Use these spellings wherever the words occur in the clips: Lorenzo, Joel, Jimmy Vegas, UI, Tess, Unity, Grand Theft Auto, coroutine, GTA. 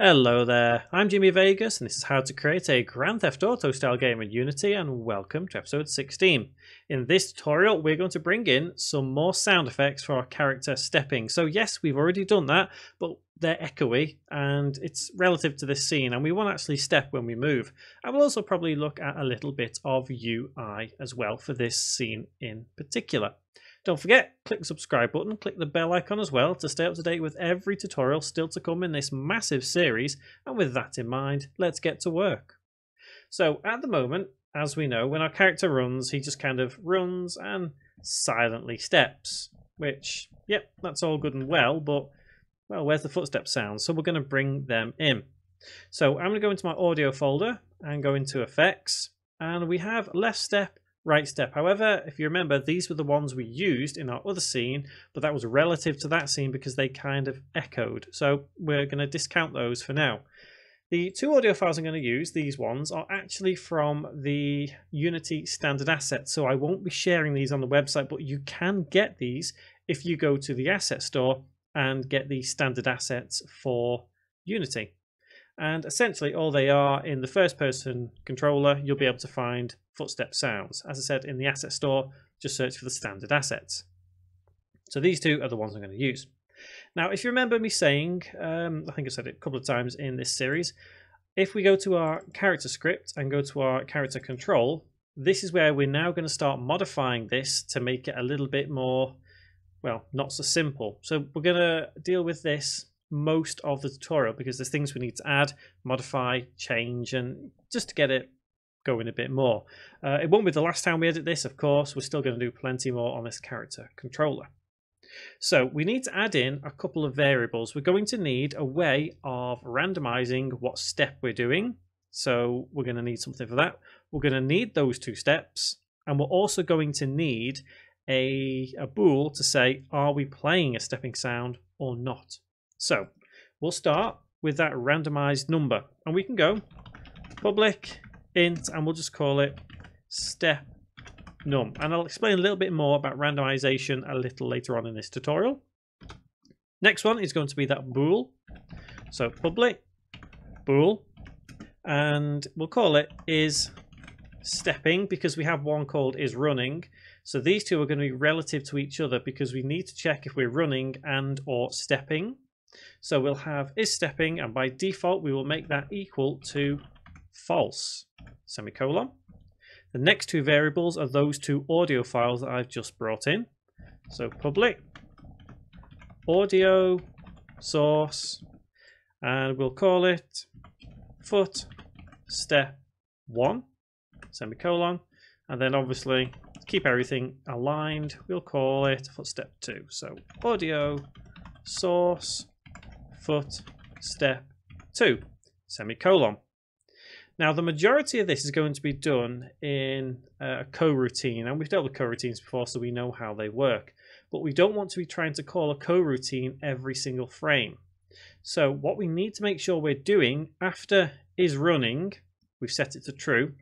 Hello there, I'm Jimmy Vegas, and this is how to create a Grand Theft Auto style game in Unity, and welcome to episode 16. In this tutorial, we're going to bring in some more sound effects for our character stepping. So yes, we've already done that, but they're echoey, and it's relative to this scene, and we won't actually step when we move. I will also probably look at a little bit of UI as well for this scene in particular. Don't forget, click the subscribe button, click the bell icon as well to stay up to date with every tutorial still to come in this massive series. And with that in mind, let's get to work. So at the moment, as we know, when our character runs, he just kind of runs and silently steps, which, yep, that's all good and well, but, well, where's the footstep sound? So we're going to bring them in. So I'm going to go into my audio folder and go into effects, and we have left step, right step. However, if you remember, these were the ones we used in our other scene, but that was relative to that scene because they kind of echoed. So we're going to discount those for now. The two audio files I'm going to use, these ones, are actually from the Unity standard assets. So I won't be sharing these on the website, but you can get these if you go to the asset store and get the standard assets for Unity. And essentially all they are, in the first person controller, you'll be able to find footstep sounds. As I said, in the asset store, just search for the standard assets. So these two are the ones I'm going to use. Now, if you remember me saying, I think I've said it a couple of times in this series, if we go to our character script and go to our character control, this is where we're now going to start modifying this to make it a little bit more, well, not so simple. So we're going to deal with this most of the tutorial because there's things we need to add, modify, change, and just to get it going a bit more. It won't be the last time we edit this, of course. We're still going to do plenty more on this character controller. So we need to add in a couple of variables. We're going to need a way of randomizing what step we're doing, so we're going to need something for that. We're going to need those two steps, and we're also going to need a bool to say, are we playing a stepping sound or not? So we'll start with that randomized number, and we can go public int, and we'll just call it step num. And I'll explain a little bit more about randomization a little later on in this tutorial. Next one is going to be that bool. So public bool, and we'll call it is stepping because we have one called is running. So these two are going to be relative to each other because we need to check if we're running and or stepping. So we'll have is stepping, and by default we will make that equal to false, semicolon. The next two variables are those two audio files that I've just brought in. So public audio source, and we'll call it foot step 1, semicolon, and then obviously to keep everything aligned we'll call it footstep 2. So audio source foot step 2, semicolon. Now the majority of this is going to be done in a coroutine, and we've dealt with coroutines before so we know how they work, but we don't want to be trying to call a coroutine every single frame. So what we need to make sure we're doing after is running, we've set it to true.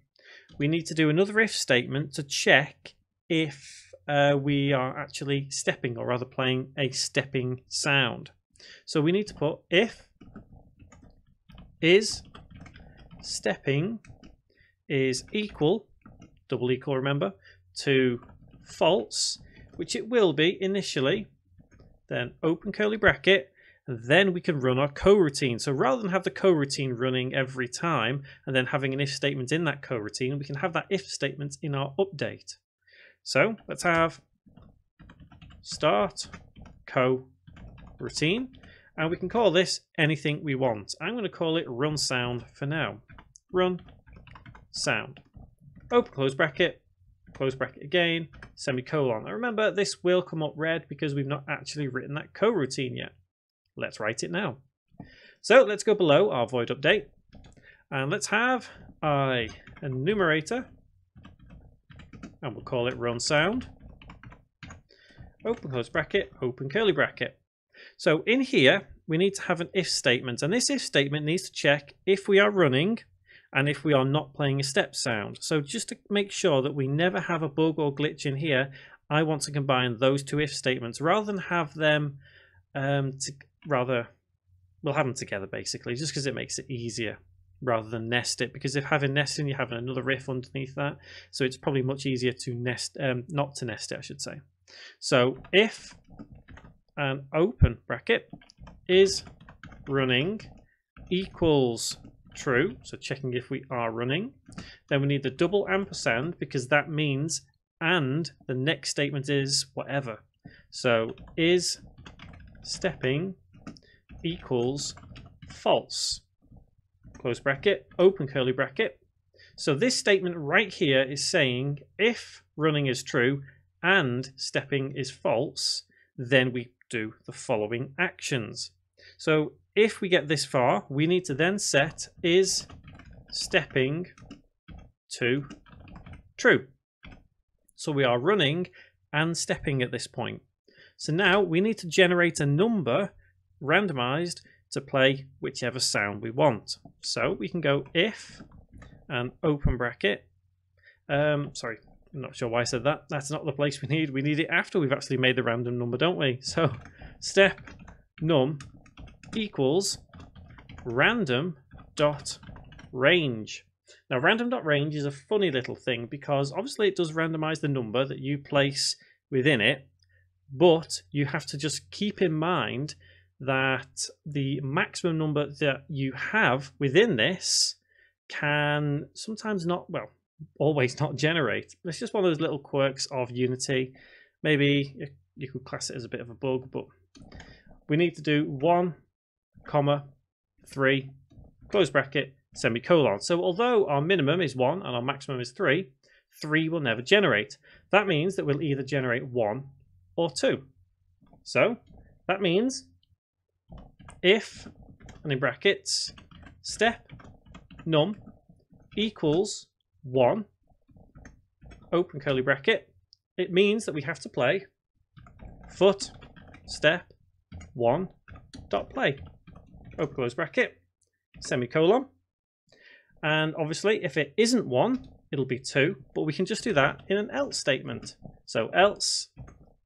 We need to do another if statement to check if we are actually stepping, or rather playing a stepping sound. So we need to put if is stepping is equal, double equal remember, to false, which it will be initially, then open curly bracket, and then we can run our coroutine. So rather than have the coroutine running every time and then having an if statement in that coroutine, we can have that if statement in our update. So let's have start coroutine, and we can call this anything we want. I'm going to call it run sound for now. Run sound, open close bracket again, semicolon. And remember, this will come up red because we've not actually written that coroutine yet. Let's write it now. So let's go below our void update, and let's have a numerator, and we'll call it run sound, open close bracket, open curly bracket. So in here we need to have an if statement, and this if statement needs to check if we are running and if we are not playing a step sound. So just to make sure that we never have a bug or glitch in here, I want to combine those two if statements rather than have them we'll have them together basically, just because it makes it easier rather than nest it, because if having nesting, you're having another riff underneath that, so it's probably much easier to nest, not to nest it I should say. So if an open bracket is running equals true, so checking if we are running, then we need the double ampersand, because that means and the next statement is whatever. So is stepping equals false, close bracket, open curly bracket. So this statement right here is saying if running is true and stepping is false, then we do the following actions. So if we get this far, we need to then set is stepping to true. So we are running and stepping at this point. So now we need to generate a number randomized to play whichever sound we want. So we can go if an open bracket, sorry, I'm not sure why I said that. That's not the place we need. We need it after we've actually made the random number, don't we? So step num equals random dot range. Now random dot range is a funny little thing, because obviously it does randomize the number that you place within it, but you have to just keep in mind that the maximum number that you have within this can sometimes not, well, always not generate. It's just one of those little quirks of Unity. Maybe you could class it as a bit of a bug, but we need to do 1, 3, close bracket, semicolon. So although our minimum is 1 and our maximum is 3, 3 will never generate. That means that we'll either generate 1 or 2. So that means if, and in brackets, step num equals 1, open curly bracket, it means that we have to play foot step 1 dot play, open close bracket, semicolon. And obviously if it isn't 1, it'll be 2, but we can just do that in an else statement. So else,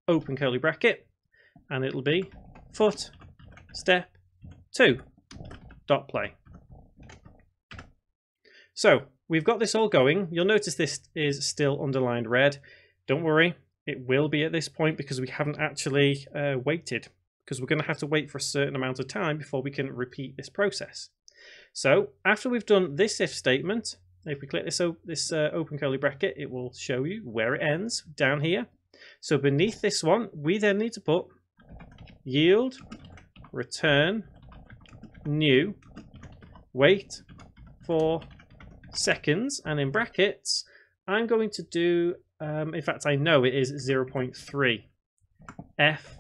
open curly bracket, and it'll be foot step 2 dot play. So we've got this all going. You'll notice this is still underlined red. Don't worry, it will be at this point, because we haven't actually waited, because we're going to have to wait for a certain amount of time before we can repeat this process. So after we've done this if statement, if we click this open curly bracket, it will show you where it ends down here. So beneath this one, we then need to put yield return new wait for seconds, and in brackets I'm going to do in fact I know it is 0.3 f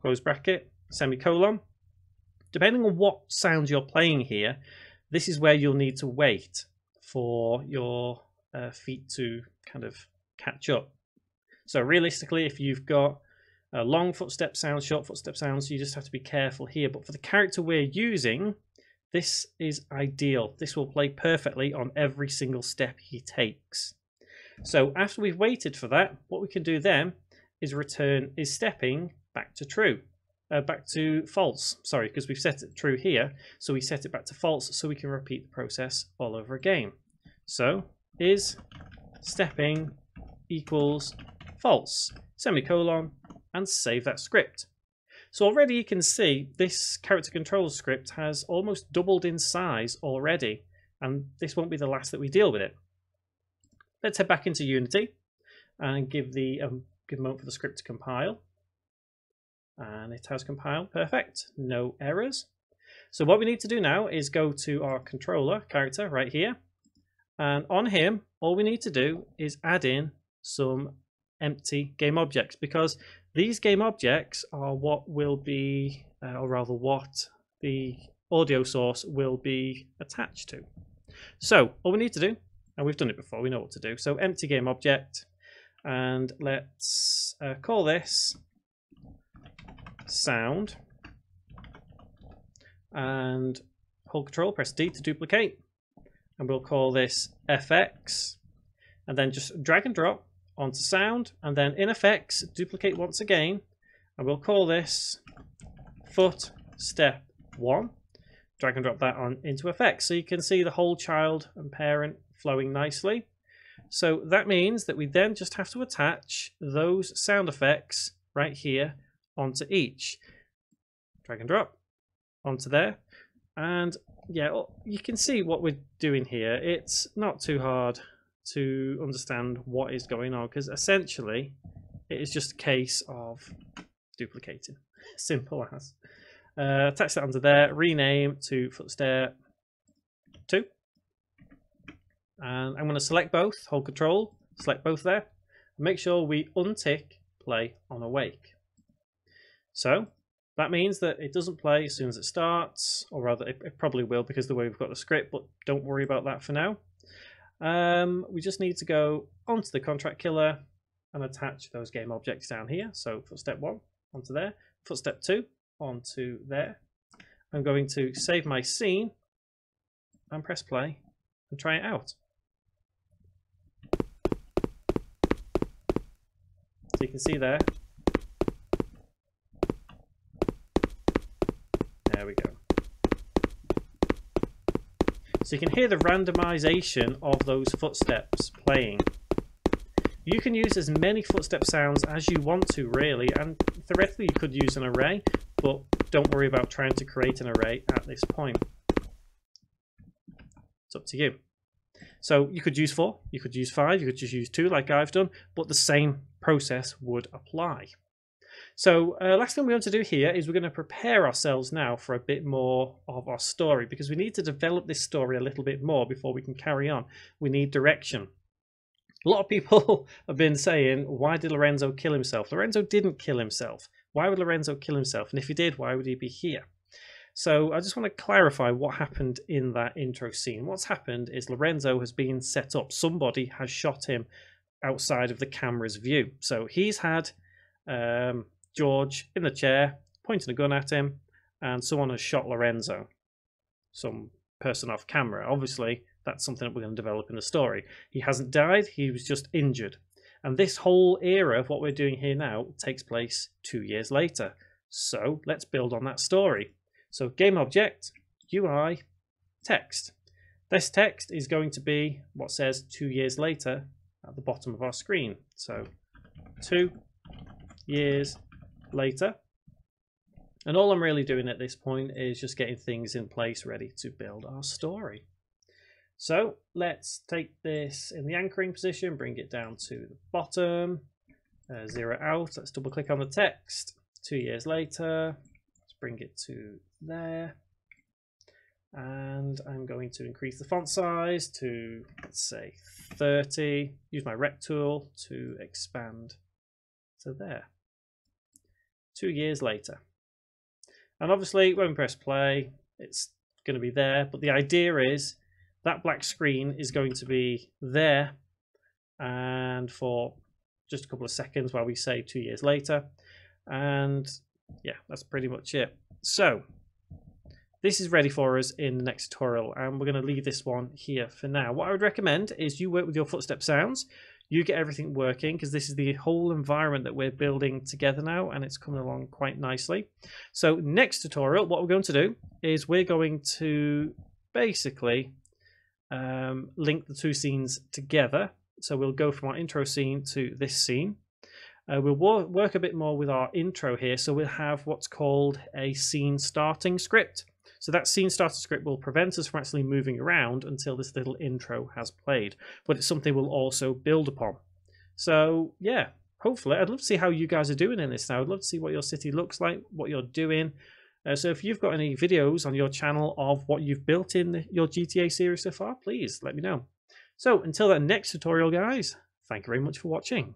close bracket semicolon. Depending on what sound you're playing here, this is where you'll need to wait for your feet to kind of catch up. So realistically, if you've got long footstep sounds, short footstep sounds, so you just have to be careful here. But for the character we're using, this is ideal. This will play perfectly on every single step he takes. So after we've waited for that, what we can do then is return is stepping back to true, back to false, sorry, because we've set it true here. So we set it back to false so we can repeat the process all over again. So is stepping equals false, semicolon, and save that script. So already you can see this character controller script has almost doubled in size already, and this won't be the last that we deal with it. Let's head back into Unity and give the give a moment for the script to compile. And it has compiled, perfect, no errors. So what we need to do now is go to our controller character right here, and on him all we need to do is add in some empty game objects, because these game objects are what will be, or rather what the audio source will be attached to. So all we need to do, and we've done it before, we know what to do, so empty game object, and let's call this sound, and hold control, press D to duplicate, and we'll call this FX, and then just drag and drop onto sound, and then in effects duplicate once again, and we'll call this foot step F1, drag and drop that on into effect. So you can see the whole child and parent flowing nicely. So that means that we then just have to attach those sound effects right here onto each. Drag and drop onto there. And yeah, you can see what we're doing here. It's not too hard to understand what is going on, because essentially it is just a case of duplicating. Simple as. Attach that under there, rename to footstep 2. And I'm going to select both, hold control, select both there. Make sure we untick play on awake. So that means that it doesn't play as soon as it starts, or rather it probably will because of the way we've got the script, but don't worry about that for now. We just need to go onto the contract killer and attach those game objects down here. So footstep 1 onto there, footstep 2 onto there. I'm going to save my scene and press play and try it out. So you can see there. There we go. So you can hear the randomization of those footsteps playing. You can use as many footstep sounds as you want to, really, and theoretically you could use an array, but don't worry about trying to create an array at this point. It's up to you. So you could use 4, you could use 5, you could just use 2 like I've done, but the same process would apply. So last thing we want to do here is we're going to prepare ourselves now for a bit more of our story, because we need to develop this story a little bit more before we can carry on. We need direction. A lot of people have been saying, why did Lorenzo kill himself? Lorenzo didn't kill himself. Why would Lorenzo kill himself? And if he did, why would he be here? So I just want to clarify what happened in that intro scene. What's happened is Lorenzo has been set up. Somebody has shot him outside of the camera's view. So he's had George in the chair pointing a gun at him, and someone has shot Lorenzo, some person off camera. Obviously that's something that we're going to develop in the story. He hasn't died, he was just injured, and this whole era of what we're doing here now takes place 2 years later. So let's build on that story. So game object, UI, text. This text is going to be what says 2 years later at the bottom of our screen. So 2 years later, and all I'm really doing at this point is just getting things in place ready to build our story. So let's take this in the anchoring position, bring it down to the bottom, zero out. Let's double click on the text, 2 years later. Let's bring it to there, and I'm going to increase the font size to, let's say, 30. Use my rect tool to expand to there. 2 years later, and obviously when we press play it's going to be there, but the idea is that black screen is going to be there and for just a couple of seconds while we say 2 years later. And yeah, that's pretty much it. So this is ready for us in the next tutorial, and we're going to leave this one here for now. What I would recommend is you work with your footstep sounds. You get everything working, because this is the whole environment that we're building together now, and it's coming along quite nicely. So next tutorial, what we're going to do is we're going to basically link the two scenes together. So we'll go from our intro scene to this scene. We'll work a bit more with our intro here. So we'll have what's called a scene starting script. So that scene starter script will prevent us from actually moving around until this little intro has played, but it's something we'll also build upon. So yeah, hopefully, I'd love to see how you guys are doing in this now. I'd love to see what your city looks like, what you're doing. So if you've got any videos on your channel of what you've built in your GTA series so far, please let me know. So until that next tutorial, guys, thank you very much for watching.